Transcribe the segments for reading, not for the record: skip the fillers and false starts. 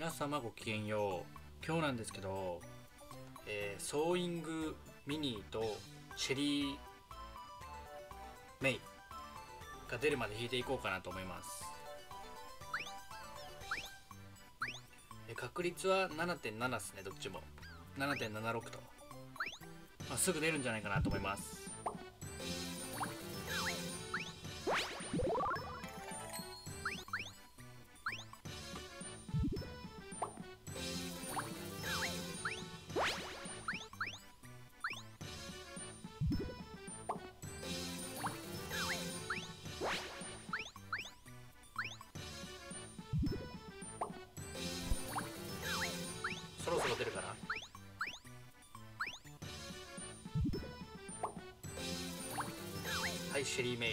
皆様ごきげんよう。今日なんですけど、ソーイングミニーとシェリーメイが出るまで弾いていこうかなと思います。確率は 7.7 ですね。どっちも 7.76 と、すぐ出るんじゃないかなと思います。そろそろ出るかな。はい、シェリーメイ。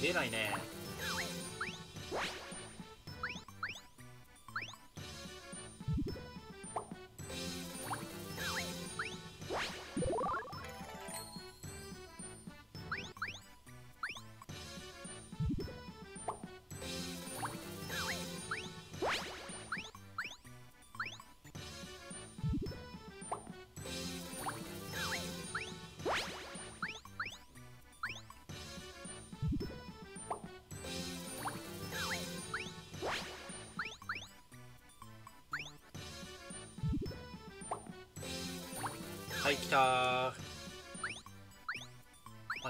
出ないね。はい、来たー。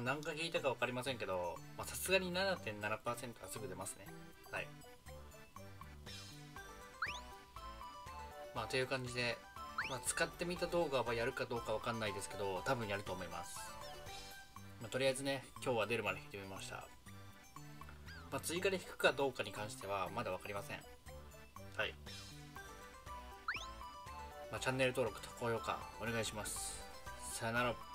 何回引いたか分かりませんけど、さすがに 7.7% はすぐ出ますね。はい、という感じで、使ってみた動画はやるかどうか分かんないですけど、多分やると思います。とりあえずね、今日は出るまで弾いてみました。追加で弾くかどうかに関してはまだ分かりません。はい。チャンネル登録と高評価お願いします。さよなら。